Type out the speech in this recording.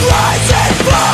rising fire.